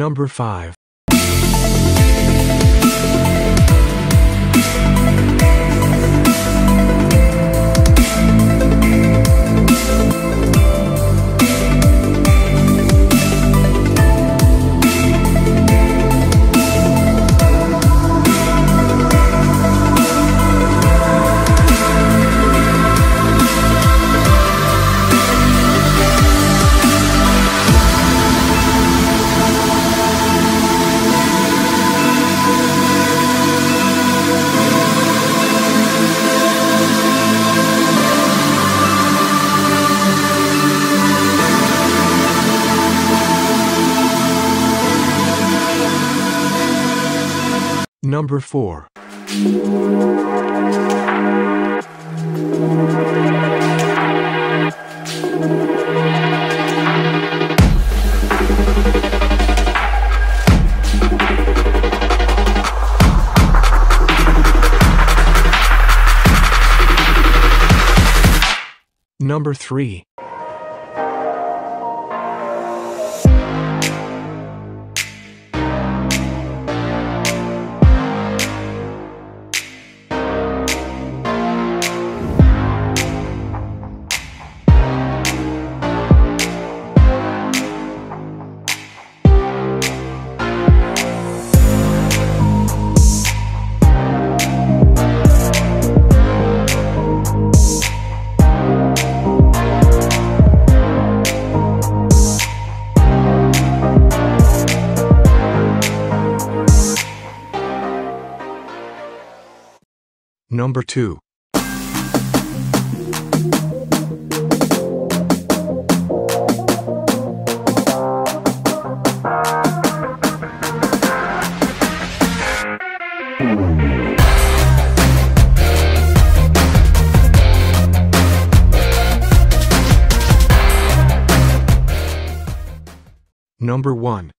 Number 5. Number 4. Number 3. Number 2. Number 1.